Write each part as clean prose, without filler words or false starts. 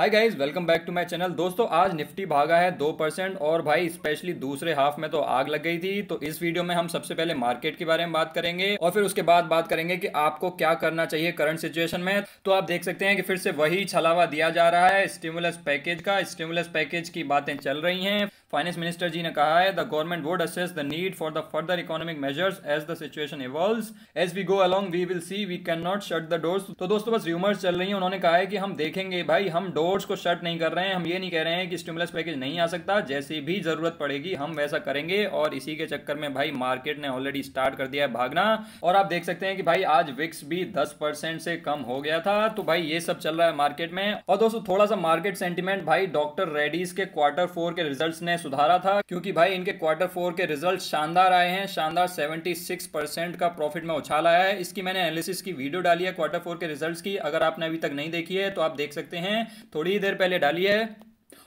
Hi guys, welcome back to my channel. दोस्तों, आज Nifty भागा है 2% और भाई स्पेशली दूसरे हाफ में तो आग लग गई थी। तो इस वीडियो में हम सबसे पहले मार्केट के बारे में बात करेंगे और फिर उसके बाद बात करेंगे कि आपको क्या करना चाहिए करंट सिचुएशन में। तो आप देख सकते हैं कि फिर से वही छलावा दिया जा रहा है स्टिमुलस पैकेज का। स्टिमुलस पैकेज की बातें चल रही हैं। फाइनेंस मिनिस्टर जी ने कहा है the government would assess the need for the further economic measures as the situation evolves, as we go along we will see, we can not shut the doors. तो दोस्तों बस रूमर्स चल रही हैं। उन्होंने कहा है कि हम देखेंगे भाई, हम डोर्स को शट नहीं कर रहे हैं। हम ये नहीं कह रहे हैं कि स्टिमुलस पैकेज नहीं आ सकता, जैसी भी जरूरत पड़ेगी हम वैसा करेंगे। और इसी के चक्कर में भाई मार्केट ने ऑलरेडी स्टार्ट कर दिया है भागना। और आप देख सकते हैं कि भाई आज विक्स भी 10% से कम हो गया था। तो भाई ये सब चल रहा है मार्केट में। और दोस्तों थोड़ा सा मार्केट सेंटिमेंट भाई डॉक्टर रेडीज के क्वार्टर 4 के रिजल्ट ने सुधारा था, क्योंकि भाई इनके क्वार्टर 4 के रिजल्ट शानदार आए हैं। शानदार 76% का प्रॉफिट में उछाल आया है। इसकी मैंने एनालिसिस की वीडियो डाली है क्वार्टर 4 के रिजल्ट्स की, अगर आपने अभी तक नहीं देखी है तो आप देख सकते हैं, थोड़ी ही देर पहले डाली है।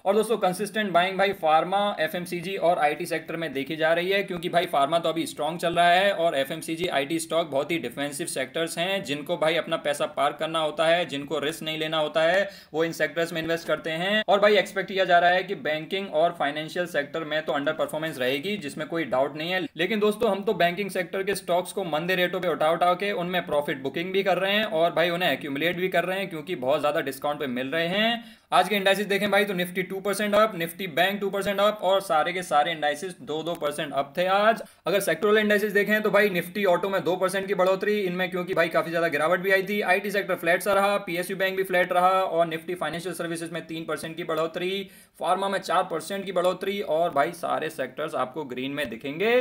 और दोस्तों कंसिस्टेंट बाइंग भाई फार्मा, एफएमसीजी और आईटी सेक्टर में देखी जा रही है, क्योंकि भाई फार्मा तो अभी स्ट्रांग चल रहा है और एफएमसीजी आईटी स्टॉक बहुत ही डिफेंसिव सेक्टर्स हैं, जिनको भाई अपना पैसा पार्क करना होता है, जिनको रिस्क नहीं लेना होता है, वो इन सेक्टर्स में इन्वेस्ट करते हैं। और भाई एक्सपेक्ट किया जा रहा है कि बैंकिंग और फाइनेंशियल सेक्टर में तो अंडर परफॉर्मेंस रहेगी, जिसमें कोई डाउट नहीं है। लेकिन दोस्तों हम तो बैंकिंग सेक्टर के स्टॉक्स को मंदे रेटों पर उठा के उनमें प्रॉफिट बुकिंग भी कर रहे हैं और भाई उन्हें एक्यूमुलेट भी कर रहे हैं, क्योंकि बहुत ज्यादा डिस्काउंट पे मिल रहे हैं। आज के इंडाइसिस देखें भाई तो Nifty 2% up, Nifty bank 2% up और सारे के सारे इंडाइसिस 2-2% अप थे आज। अगर सेक्टरल इंडाइसिस देखें तो भाई निफ्टी ऑटो में 2% की बढ़ोतरी, इनमें क्योंकि भाई काफी ज्यादा गिरावट भी आई थी। आईटी सेक्टर फ्लैट सा रहा, पीएसयू बैंक भी फ्लैट रहा और निफ्टी फाइनेंशियल सर्विसेज में 3% की बढ़ोतरी, फार्मा में 4% की बढ़ोतरी और भाई सारे सेक्टर्स आपको ग्रीन में दिखेंगे।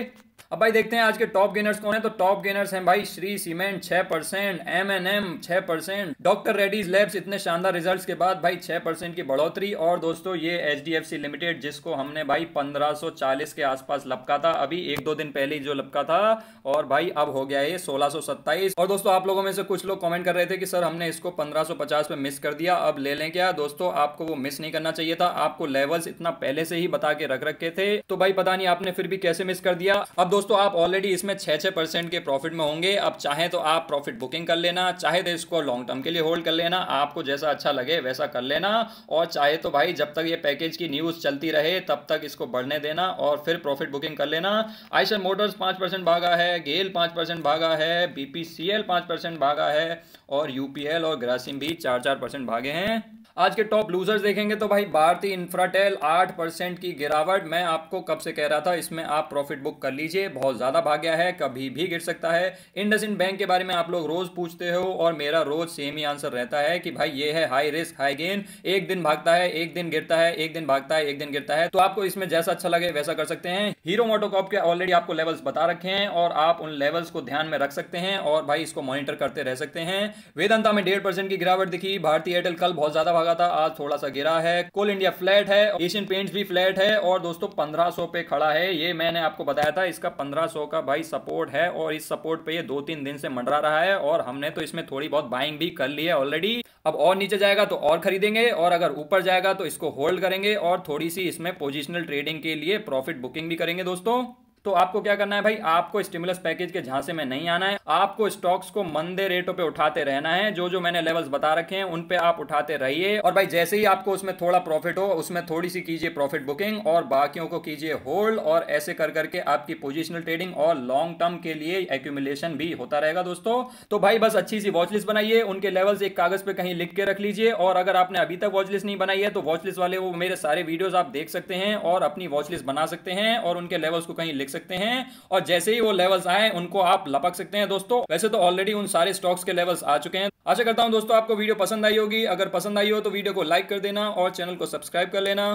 अब भाई देखते हैं आज के टॉप गेनर्स कौन है। तो टॉप गेनर्स हैं भाई Shree cement 6%, MNM 6%, doctor Reddy's labs इतने शानदार रिजल्ट्स के बाद भाई 6% की बढ़ोतरी। और दोस्तों ये HDFC लिमिटेड, जिसको हमने भाई 1540 के आसपास लपका था, अभी 1-2 दिन पहले जो लपका था, और भाई अब हो गया ये 1627। और दोस्तों आप लोगों में से कुछ लोग कॉमेंट कर रहे थे कि सर हमने इसको 1550 पे मिस कर दिया, अब ले लें क्या। दोस्तों आपको वो मिस नहीं करना चाहिए था, आपको लेवल्स इतना पहले से ही बता के रखे थे, तो भाई पता नहीं आपने फिर भी कैसे मिस कर दिया। अब दोस्तों आप ऑलरेडी इसमें 6% के प्रॉफिट में होंगे। अब चाहे तो आप प्रॉफिट बुकिंग कर लेना, चाहे तो इसको लॉन्ग टर्म के लिए होल्ड कर लेना, आपको जैसा अच्छा लगे वैसा कर लेना। और चाहे तो भाई जब तक ये पैकेज की न्यूज चलती रहे तब तक इसको बढ़ने देना और फिर प्रॉफिट बुकिंग कर लेना। आइशन मोटर्स 5% भागा है, गेल 5% भागा है, BPCL 5% भागा है और UPL और ग्रासिम भी 4-4% भागे हैं। आज के टॉप लूजर्स देखेंगे तो भाई भारती इंफ्राटेल 8% की गिरावट। मैं आपको कब से कह रहा था इसमें आप प्रॉफिट बुक कर लीजिए, बहुत ज़्यादा भाग गया है, कभी भी गिर सकता है। इंडसइंड बैंक के बारे में आप लोग रोज़ पूछते हो और मेरा रोज़ सेम ही आंसर रहता है कि भाई ये है हाई रिस्क हाई गेन, एक दिन भागता है एक दिन गिरता है, एक दिन भागता है एक दिन गिरता है। तो आपको इसमें जैसा अच्छा लगे वैसा कर सकते हैं। हीरो मोटोकॉर्प के ऑलरेडी आपको लेवल्स बता रखे हैं और आप उन लेवल्स को ध्यान में रख सकते हैं और भाई इसको मॉनिटर करते रह सकते हैं। वेदांता में 1.5% की गिरावट दिखी, भारती एयरटेल कल बहुत ज़्यादा भागा था, आज थोड़ा सा गिरा है, कोल इंडिया फ्लैट है, एशियन पेंट्स भी फ्लैट है और दोस्तों 1500 पे खड़ा है। ये मैंने आपको बताया था, इसका 1500 का भाई सपोर्ट है और इस सपोर्ट पे ये 2-3 दिन से मंडरा रहा है और हमने तो इसमें थोड़ी बहुत बाइंग भी कर ली है ऑलरेडी। अब और नीचे जाएगा तो और खरीदेंगे और अगर ऊपर जाएगा तो इसको होल्ड करेंगे और थोड़ी सी इसमें पोजिशनल ट्रेडिंग के लिए प्रॉफिट बुकिंग भी करेंगे। दोस्तों तो आपको क्या करना है भाई, आपको स्टिमुलस पैकेज के झांसे में नहीं आना है, आपको स्टॉक्स को मंदे रेटों पे उठाते रहना है। जो जो मैंने लेवल्स बता रखे हैं उन पे आप उठाते रहिए और भाई जैसे ही आपको उसमें थोड़ा प्रॉफिट हो उसमें थोड़ी सी कीजिए प्रॉफिट बुकिंग और बाकियों को कीजिए होल्ड। और ऐसे कर करके आपकी पोजिशनल ट्रेडिंग और लॉन्ग टर्म के लिए एक्यूमुलेशन भी होता रहेगा। दोस्तों तो भाई बस अच्छी सी वॉचलिस्ट बनाइए, उनके लेवल्स एक कागज पे कहीं लिख के रख लीजिए और अगर आपने अभी तक वॉचलिस्ट नहीं बनाई है तो वॉचलिस्ट वाले वो मेरे सारे वीडियोज आप देख सकते हैं और अपनी वॉचलिस्ट बना सकते हैं और उनके लेवल्स को कहीं सकते हैं और जैसे ही वो लेवल्स आए उनको आप लपक सकते हैं। दोस्तों वैसे तो ऑलरेडी उन सारे स्टॉक्स के लेवल्स आ चुके हैं। आशा करता हूं दोस्तों आपको वीडियो पसंद आई होगी, अगर पसंद आई हो तो वीडियो को लाइक कर देना और चैनल को सब्सक्राइब कर लेना।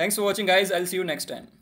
Thanks for watching guys, I will see you next time.